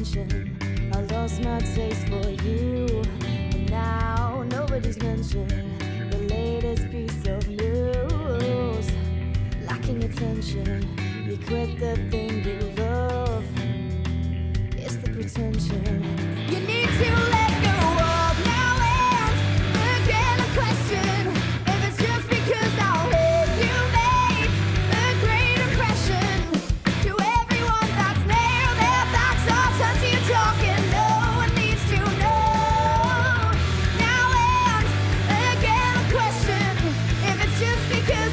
attention. I lost my taste for you, and now nobody's mentioned the latest piece of news. Lacking attention, you quit the thing you love. It's the pretension. You need to let go of now and begin a question. If it's just because I hate you, made a great impression to everyone that's near their backs are turned to you talking. No one needs to know now and again a question. If it's just because